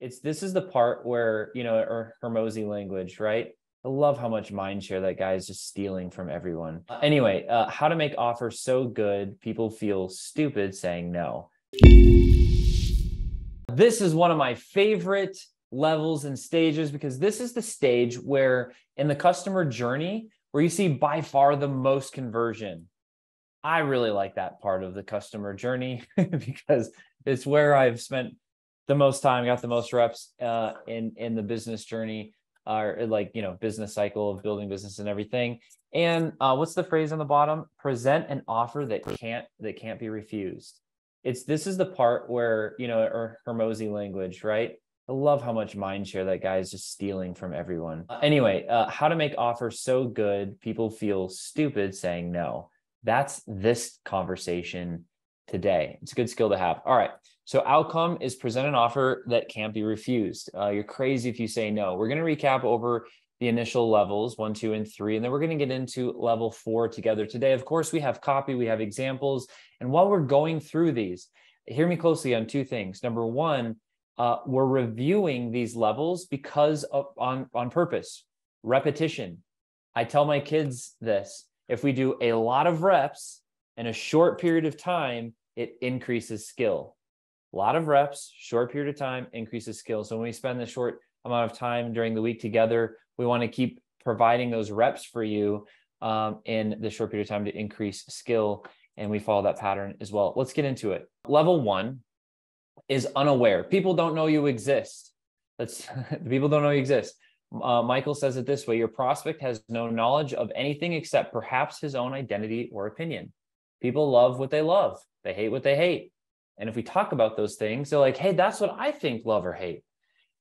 this is the part where, you know, or Hormozi language, right? I love how much mind share that guy is just stealing from everyone. Anyway, how to make offers so good people feel stupid saying no. This is one of my favorite levels and stages, because this is the stage where in the customer journey where you see by far the most conversion. I really like that part of the customer journey because it's where I've spent the most time, got the most reps in the business journey. Or like, you know, business cycle of building business and everything. And what's the phrase on the bottom? Present an offer that can't be refused. This is the part where, you know, or Hormozi language, right? I love how much mind share that guy is just stealing from everyone. Anyway, how to make offers so good people feel stupid saying no. That's this conversation today. It's a good skill to have. All right. So outcome is present an offer that can't be refused. You're crazy if you say no. We're going to recap over the initial levels, 1, 2, and 3, and then we're going to get into level 4 together today. Of course, we have copy, we have examples. And while we're going through these, hear me closely on two things. Number one, we're reviewing these levels because of, on purpose, repetition. I tell my kids this, if we do a lot of reps in a short period of time, it increases skill. A lot of reps, short period of time, increases skill. So when we spend the short amount of time during the week together, we want to keep providing those reps for you in the short period of time to increase skill. And we follow that pattern as well. Let's get into it. Level 1 is unaware. People don't know you exist. People don't know you exist. Michael says it this way, your prospect has no knowledge of anything except perhaps his own identity or opinion. People love what they love. They hate what they hate. And if we talk about those things, they're like, hey, that's what I think, love or hate.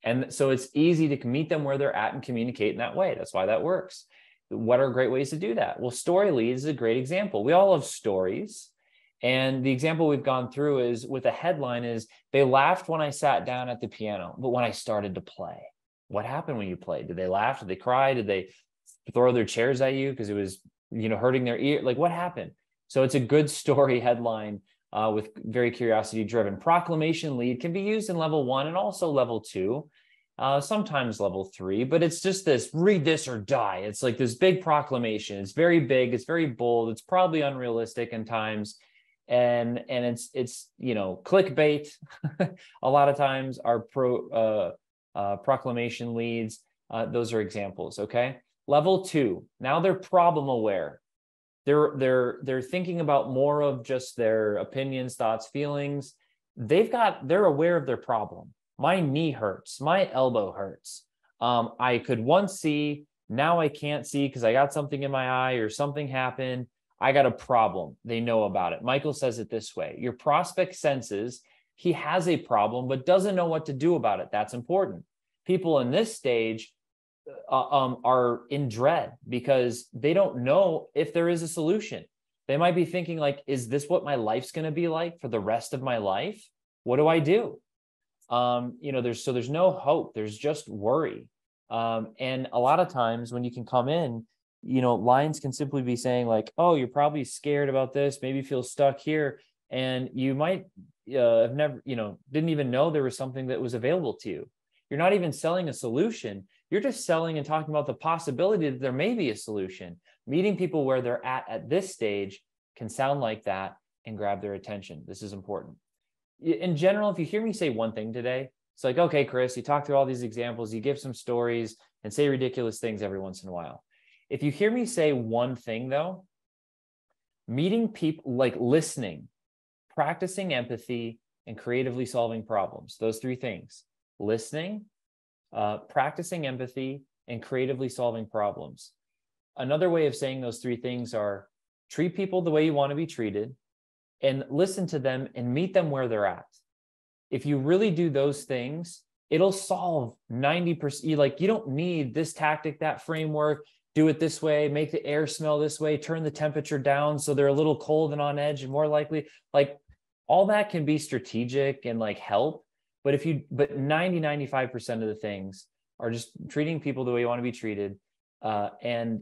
And so it's easy to meet them where they're at and communicate in that way. That's why that works. What are great ways to do that? Well, story leads is a great example. We all love stories. And the example we've gone through is with a headline is, they laughed when I sat down at the piano, but when I started to play. What happened when you played? Did they laugh? Did they cry? Did they throw their chairs at you because it was, you know, hurting their ear? Like, what happened? So it's a good story headline. With very curiosity-driven. Proclamation lead can be used in level 1 and also level 2, sometimes level 3, but it's just this read this or die. It's like this big proclamation. It's very big. It's very bold. It's probably unrealistic in times. And it's you know, clickbait. A lot of times our proclamation leads, those are examples, okay? Level 2, now they're problem aware. They're thinking about more of just their opinions, thoughts, feelings. They're aware of their problem. My knee hurts. My elbow hurts. I could once see. Now I can't see because I got something in my eye or something happened. I got a problem. They know about it. Michael says it this way. Your prospect senses he has a problem, but doesn't know what to do about it. That's important. People in this stage are in dread because they don't know if there is a solution. They might be thinking like, is this what my life's going to be like for the rest of my life? What do I do? You know, there's no hope. There's just worry. And a lot of times when you can come in, you know, lines can simply be saying like, oh, you're probably scared about this. Maybe feel stuck here. And you might have never, you know, didn't even know there was something that was available to you. You're not even selling a solution. You're just selling and talking about the possibility that there may be a solution. Meeting people where they're at this stage can sound like that and grab their attention. This is important. In general, if you hear me say one thing today, it's like, okay, Chris, you talk through all these examples, you give some stories and say ridiculous things every once in a while. If you hear me say one thing though, meeting people, like listening, practicing empathy, and creatively solving problems, those three things. Listening, practicing empathy, and creatively solving problems. Another way of saying those three things are treat people the way you want to be treated and listen to them and meet them where they're at. If you really do those things, it'll solve 90%. Like you don't need this tactic, that framework, do it this way, make the air smell this way, turn the temperature down so they're a little cold and on edge and more likely. Like all that can be strategic and like help. But 95% of the things are just treating people the way you want to be treated and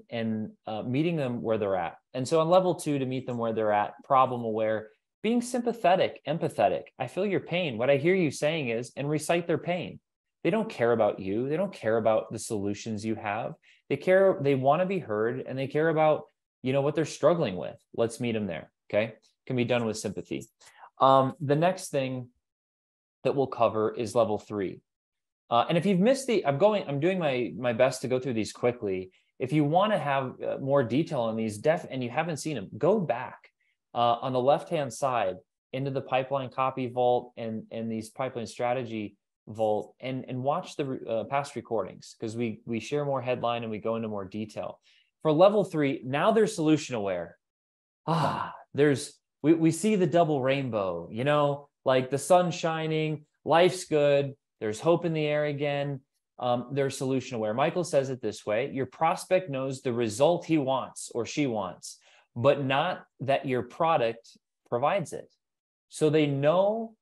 meeting them where they're at. And so on level 2, to meet them where they're at, problem aware, being sympathetic, empathetic. I feel your pain. What I hear you saying is, and recite their pain. They don't care about you. They don't care about the solutions you have. They care, they want to be heard, and they care about, you know, what they're struggling with. Let's meet them there. Okay. Can be done with sympathy. The next thing that we'll cover is level three. And if you've missed the, I'm doing my best to go through these quickly. If you want to have more detail on these and you haven't seen them, go back on the left-hand side into the pipeline copy vault and these pipeline strategy vault and watch the past recordings, because we share more headline and we go into more detail. For level three, now they're solution aware. We see the double rainbow, you know, like the sun shining, life's good, there's hope in the air again. They're solution aware. Michael says it this way: your prospect knows the result he wants or she wants, but not that your product provides it. So they know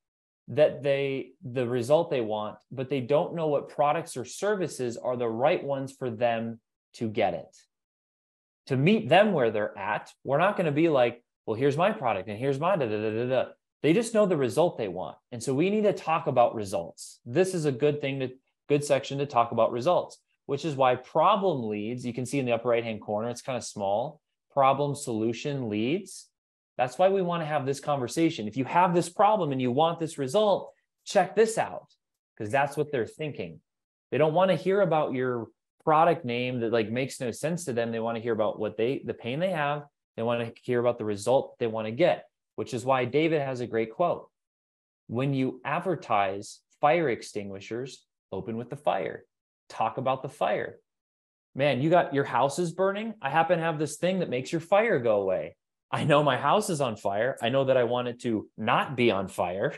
that the result they want, but they don't know what products or services are the right ones for them to get it. To meet them where they're at, we're not going to be like, well, here's my product and here's my da-da-da-da-da. They just know the result they want. And so we need to talk about results. This is a good section to talk about results, which is why problem leads, you can see in the upper right-hand corner, it's kind of small, problem solution leads. That's why we want to have this conversation. If you have this problem and you want this result, check this out, because that's what they're thinking. They don't want to hear about your product name that like makes no sense to them. They want to hear about what the pain they have. They want to hear about the result they want to get, which is why David has a great quote. When you advertise fire extinguishers, open with the fire, talk about the fire. Man, you got your house is burning. I happen to have this thing that makes your fire go away. I know my house is on fire. I know that I want it to not be on fire,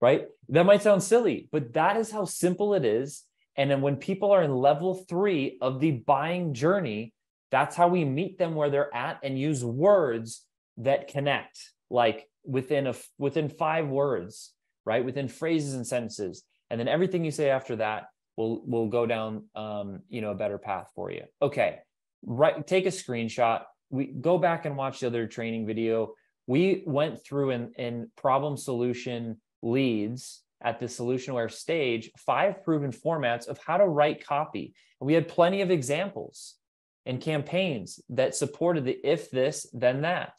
right? That might sound silly, but that is how simple it is. And then when people are in level three of the buying journey, that's how we meet them where they're at and use words that connect, like within five words, right? Within phrases and sentences. And then everything you say after that will go down, you know, a better path for you. Okay, right. Take a screenshot. We go back and watch the other training video. We went through in problem solution leads at the solution aware stage, 5 proven formats of how to write copy. And we had plenty of examples and campaigns that supported the if this, then that,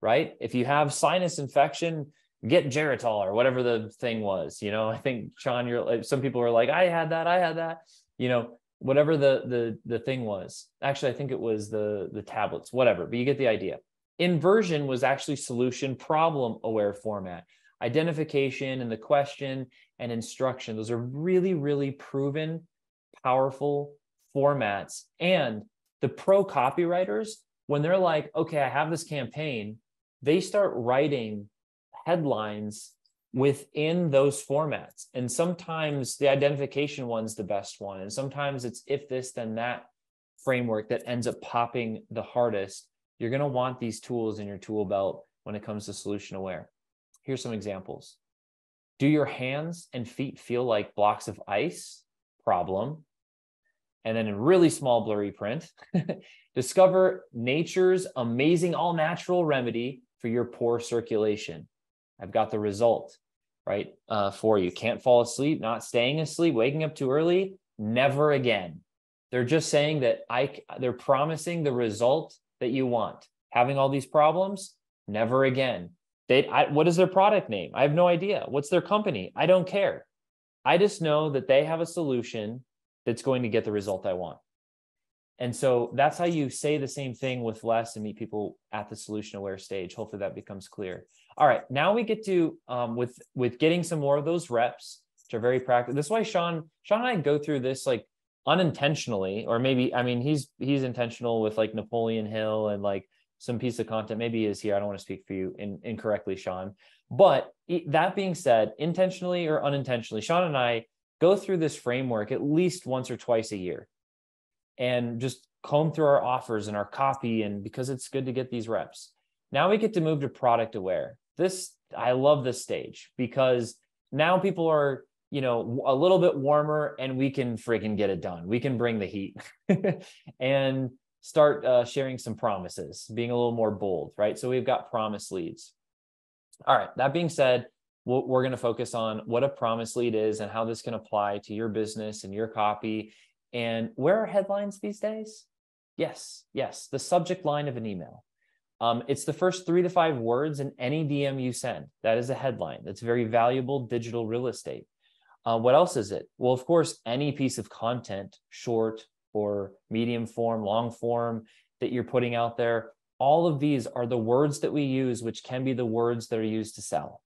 right? If you have sinus infection, get Geritol or whatever the thing was, you know, I think Sean, some people were like, I had that, you know, whatever the thing was. Actually, I think it was the tablets, whatever, but you get the idea. Inversion was actually solution problem aware format. Identification and the question and instruction. Those are really, really proven, powerful formats. And the pro copywriters, when they're like, okay, I have this campaign, they start writing headlines within those formats. And sometimes the identification one's the best one. And sometimes it's if this, then that framework that ends up popping the hardest. You're going to want these tools in your tool belt when it comes to solution aware. Here's some examples. Do your hands and feet feel like blocks of ice? Problem. And then in really small blurry print, discover nature's amazing all natural remedy for your poor circulation. I've got the result, right, for you. Can't fall asleep, not staying asleep, waking up too early, never again. They're just saying that they're promising the result that you want. Having all these problems, never again. What is their product name? I have no idea. What's their company? I don't care. I just know that they have a solution that's going to get the result I want. And so that's how you say the same thing with less and meet people at the solution aware stage. Hopefully that becomes clear. All right, now we get to with getting some more of those reps, which are very practical. That's why Sean and I go through this like unintentionally, or maybe, I mean, he's intentional with like Napoleon Hill and like some piece of content. Maybe he is here. I don't want to speak for you incorrectly, Sean. But that being said, intentionally or unintentionally, Sean and I go through this framework at least once or twice a year and just comb through our offers and our copy, and because it's good to get these reps. Now we get to move to product aware. This, I love this stage because now people are, you know, a little bit warmer and we can freaking get it done. We can bring the heat and start sharing some promises, being a little more bold, right? So we've got promise leads. All right, that being said, We're going to focus on what a promise lead is and how this can apply to your business and your copy. And where are headlines these days? Yes, the subject line of an email. It's the first 3 to 5 words in any DM you send. That is a headline. That's very valuable digital real estate. What else is it? Well, of course, any piece of content, short or medium form, long form, that you're putting out there. All of these are the words that we use, which can be the words that are used to sell.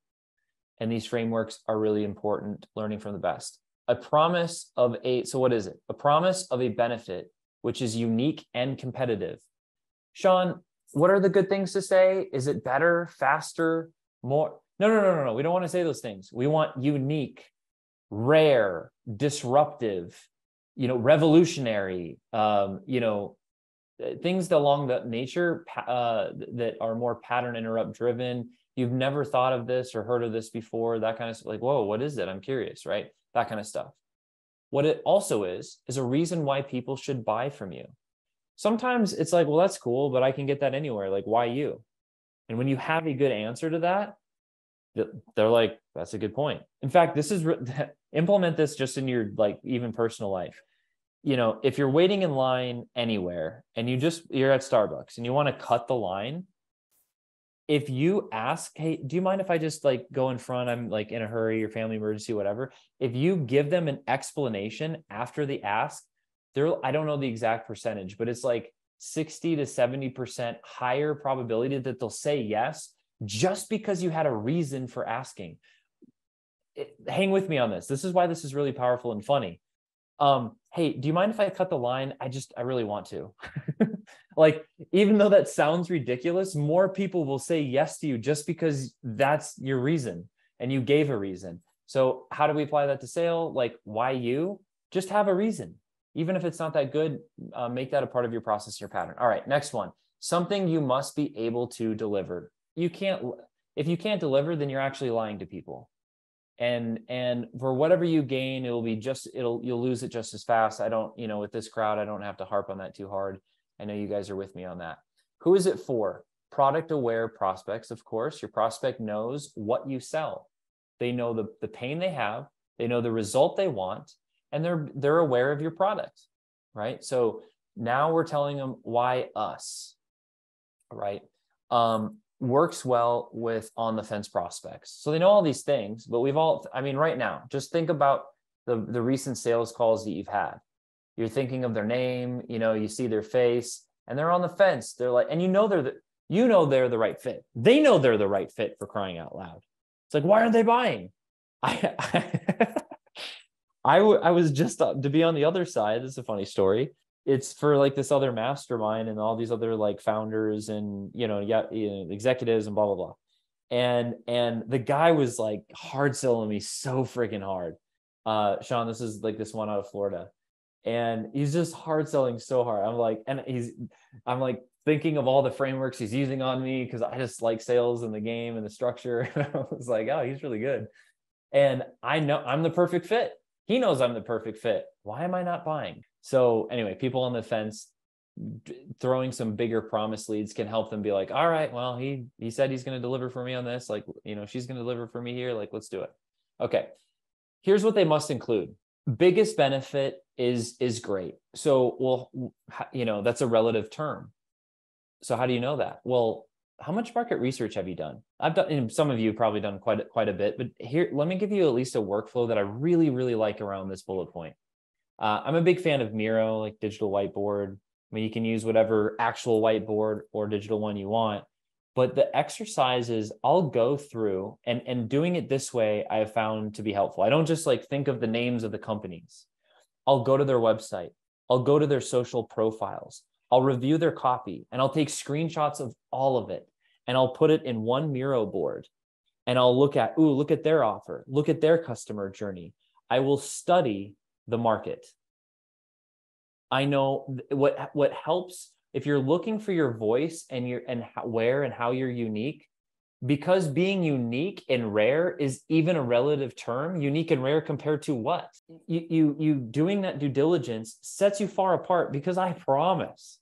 And these frameworks are really important, learning from the best. A promise of a, so what is it? A promise of a benefit, which is unique and competitive. Sean, what are the good things to say? Is it better, faster, more? No. We don't want to say those things. We want unique, rare, disruptive, revolutionary, things along that nature that are more pattern interrupt driven. You've never thought of this or heard of this before. That kind of stuff, like, whoa, what is it? I'm curious, right? That kind of stuff. What it also is a reason why people should buy from you. Sometimes it's like, well, that's cool, but I can get that anywhere. Like, why you? And when you have a good answer to that, they're like, that's a good point. In fact, this is implement this just in your, even personal life. If you're waiting in line anywhere and you're at Starbucks and you want to cut the line, if you ask, hey, do you mind if I just go in front? I'm in a hurry or family emergency, whatever. If you give them an explanation after the ask, I don't know the exact percentage, but it's 60 to 70% higher probability that they'll say yes, just because you had a reason for asking. Hang with me on this. This is why this is really powerful and funny. Hey, do you mind if I cut the line? I really want to. Even though that sounds ridiculous, more people will say yes to you just because that's your reason and you gave a reason. So how do we apply that to sale? Why you? Just have a reason. Even if it's not that good, make that a part of your process, your pattern. All right, next one. Something you must be able to deliver. If you can't deliver, then you're actually lying to people. And for whatever you gain, you'll lose it just as fast. With this crowd, I don't have to harp on that too hard. I know you guys are with me on that. Who is it for? Product aware prospects, of course. Your prospect knows what you sell. They know the pain they have. They know the result they want. And they're aware of your product, right? So now we're telling them why us, right? Works well with on-the-fence prospects. So they know all these things, but right now, just think about the recent sales calls that you've had. You're thinking of their name, you see their face, and they're on the fence. They're like, and they're the right fit. They know they're the right fit, for crying out loud. It's like, why aren't they buying? I was just up to be on the other side. This is a funny story. It's for this other mastermind and all these other founders and, executives and blah, blah, blah. And the guy was hard selling me so freaking hard. Sean, this is this one out of Florida, and he's just hard selling so hard. I'm thinking of all the frameworks he's using on me, 'cause I just like sales and the game and the structure. And I was like, oh, he's really good. And I know I'm the perfect fit. He knows I'm the perfect fit. Why am I not buying? So anyway, people on the fence, throwing some bigger promise leads can help them be like, all right, well, he said he's going to deliver for me on this. She's going to deliver for me here. Let's do it. Okay. Here's what they must include. Biggest benefit is great. So, well, that's a relative term. So how do you know that? Well, how much market research have you done? And some of you probably done quite a bit, but here, let me give you at least a workflow that I really, really like around this bullet point. I'm a big fan of Miro, digital whiteboard. You can use whatever actual whiteboard or digital one you want, but the exercises I'll go through and doing it this way, I have found to be helpful. I don't just think of the names of the companies. I'll go to their website. I'll go to their social profiles. I'll review their copy and I'll take screenshots of all of it. And I'll put it in one Miro board and I'll look at, look at their offer, look at their customer journey. I will study the market. I know what helps if you're looking for your voice and how you're unique, because being unique and rare is even a relative term. Unique and rare compared to what? You doing that due diligence sets you far apart, because I promise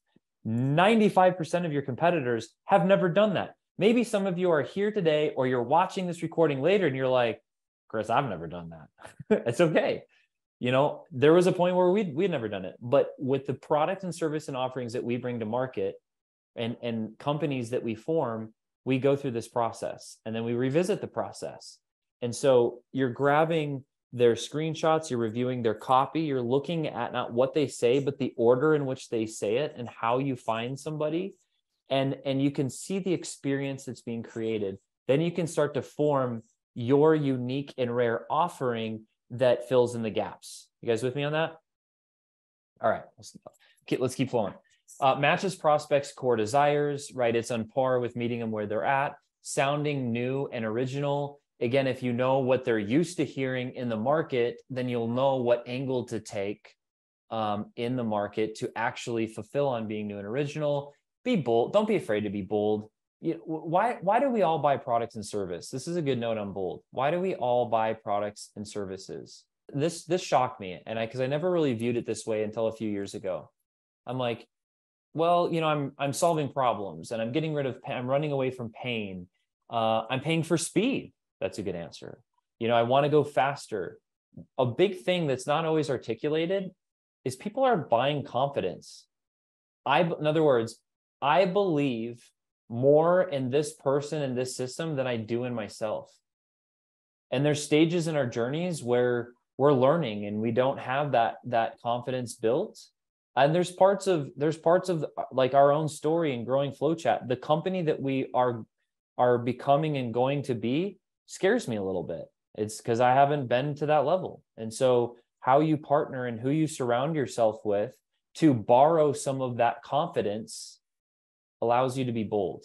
95% of your competitors have never done that. Maybe some of you are here today or you're watching this recording later and you're like, Chris, I've never done that. It's okay. You know, there was a point where we'd never done it, but with the products and service and offerings that we bring to market and companies that we form, we go through this process and then we revisit the process. And so you're grabbing their screenshots, you're reviewing their copy, you're looking at not what they say, but the order in which they say it and how you find somebody. And you can see the experience that's being created. Then you can start to form your unique and rare offering that fills in the gaps. You guys with me on that? All right, let's keep flowing. Matches prospects' core desires, right? It's on par with meeting them where they're at, sounding new and original. Again, if you know what they're used to hearing in the market, then you'll know what angle to take in the market to actually fulfill on being new and original. Be bold. Don't be afraid to be bold. You know, why do we all buy products and service? This is a good note on bold. Why do we all buy products and services? This shocked me. And because I never really viewed it this way until a few years ago. I'm like, well, you know, I'm solving problems and I'm getting rid of pain. I'm running away from pain. I'm paying for speed. That's a good answer. You know, I want to go faster. A big thing that's not always articulated is people are buying confidence. In other words, I believe more in this person and this system than I do in myself. And there's stages in our journeys where we're learning and we don't have that confidence built. And there's parts of like our own story and growing FlowChat, the company that we are becoming and going to be scares me a little bit. It's because I haven't been to that level. And so how you partner and who you surround yourself with to borrow some of that confidence allows you to be bold,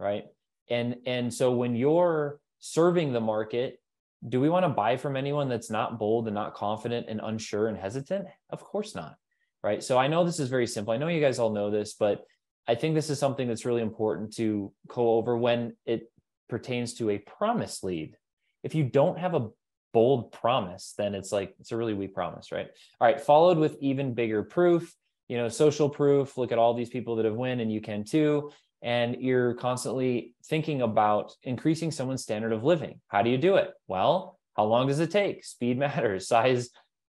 right? And so when you're serving the market, do we want to buy from anyone that's not bold and not confident and unsure and hesitant? Of course not, right? So I know this is very simple. I know you guys all know this, but I think this is something that's really important to go over when it pertains to a promise lead. If you don't have a bold promise, then it's a really weak promise, right? All right, followed with even bigger proof, you know, social proof. Look at all these people that have won, and you can too. And you're constantly thinking about increasing someone's standard of living. How do you do it? Well, how long does it take? Speed matters, size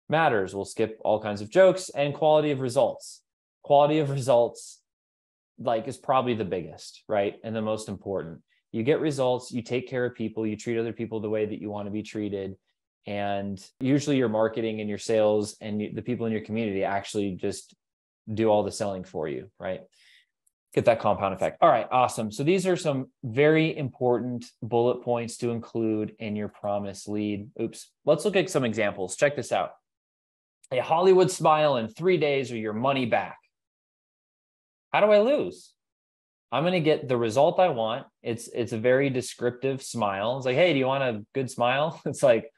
matters. We'll skip all kinds of jokes and quality of results. Quality of results, like, is probably the biggest, right? And the most important. You get results, you take care of people, you treat other people the way that you want to be treated. And usually your marketing and your sales and the people in your community actually just do all the selling for you, right? Get that compound effect. All right, awesome. So these are some very important bullet points to include in your promise lead. Oops. Let's look at some examples. Check this out. A Hollywood smile in 3 days or your money back. How do I lose? I'm going to get the result I want. It's a very descriptive smile. It's like, hey, do you want a good smile? It's like,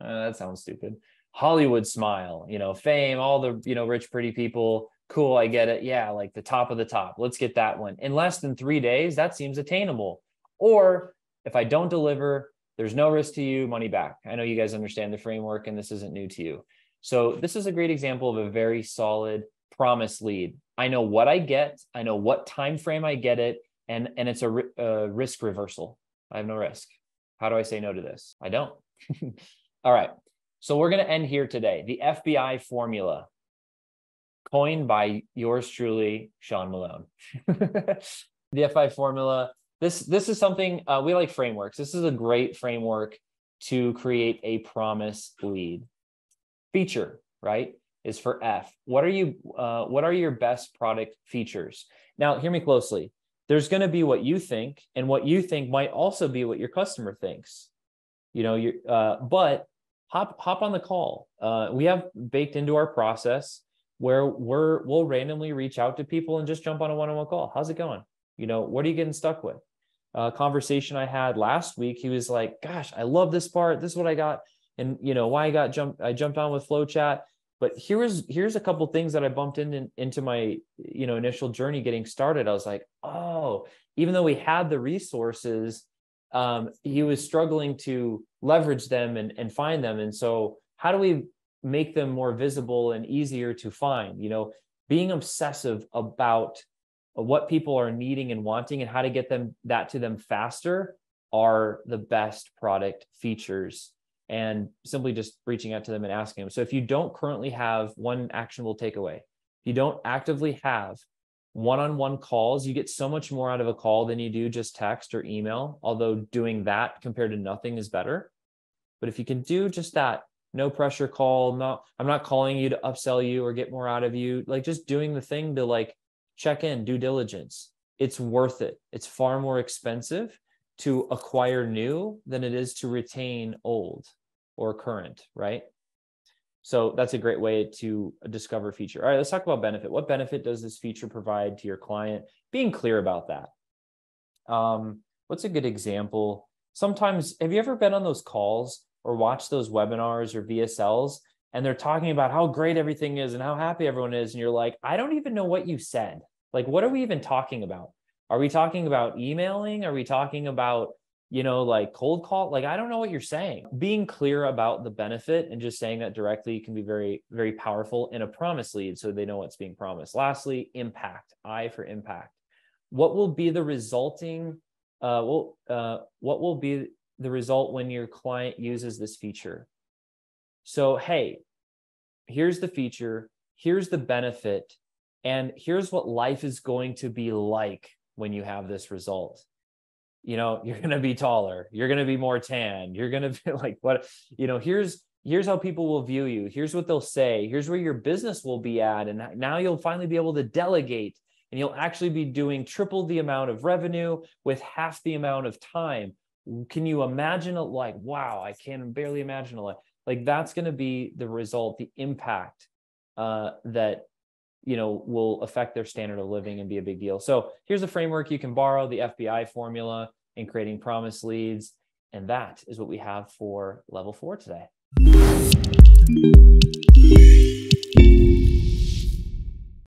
that sounds stupid. Hollywood smile, you know, fame, all the, you know, rich, pretty people. Cool. I get it. Yeah. Like the top of the top. Let's get that one in less than 3 days. That seems attainable. Or if I don't deliver, there's no risk to you, money back. I know you guys understand the framework and this isn't new to you. So this is a great example of a very solid promise lead. I know what I get. I know what time frame I get it, and it's a risk reversal. I have no risk. How do I say no to this? I don't. All right. So we're going to end here today. The FBI formula, coined by yours truly, Sean Malone. The FBI formula. This is something we like frameworks. This is a great framework to create a promise lead. Feature, right? Is for F. What are your best product features? Now, hear me closely. There's going to be what you think, and what you think might also be what your customer thinks. You know, but hop on the call. We have baked into our process where we'll randomly reach out to people and just jump on a one-on-one call. How's it going? You know, what are you getting stuck with? Conversation I had last week. He was like, "Gosh, I love this part. This is what I got, and you know why I got jumped. I jumped on with FlowChat." But here's a couple of things that I bumped into my, you know, initial journey getting started. I was like, oh, even though we had the resources, he was struggling to leverage them and find them. And so how do we make them more visible and easier to find? You know, being obsessive about what people are needing and wanting and how to get them that to them faster are the best product features, and simply just reaching out to them and asking them. So if you don't currently have one actionable takeaway, if you don't actively have one-on-one calls, you get so much more out of a call than you do just text or email, although doing that compared to nothing is better. But if you can do just that, no pressure call, I'm not calling you to upsell you or get more out of you, like just doing the thing to like check in, due diligence, it's worth it. It's far more expensive to acquire new than it is to retain old or current, right? So that's a great way to discover feature. All right, let's talk about benefit. What benefit does this feature provide to your client? Being clear about that. What's a good example? Sometimes, have you ever been on those calls or watched those webinars or VSLs, and they're talking about how great everything is and how happy everyone is, and you're like, I don't even know what you said. Like, what are we even talking about? Are we talking about emailing? Are we talking about, you know, like cold call? Like, I don't know what you're saying. Being clear about the benefit and just saying that directly can be very, very powerful in a promise lead, so they know what's being promised. Lastly, impact. I for impact. What will be the resulting, what will be the result when your client uses this feature? So, hey, here's the feature, here's the benefit, and here's what life is going to be like when you have this result. You know, you're going to be taller, you're going to be more tan, you're going to be like, what, you know, here's how people will view you. Here's what they'll say. Here's where your business will be at. And now you'll finally be able to delegate, and you'll actually be doing triple the amount of revenue with half the amount of time. Can you imagine it? Like, wow, I can barely imagine it. Like that's going to be the result, the impact that, you know, will affect their standard of living and be a big deal. So here's a framework you can borrow, the FBI formula in creating promise leads. And that is what we have for level 4 today.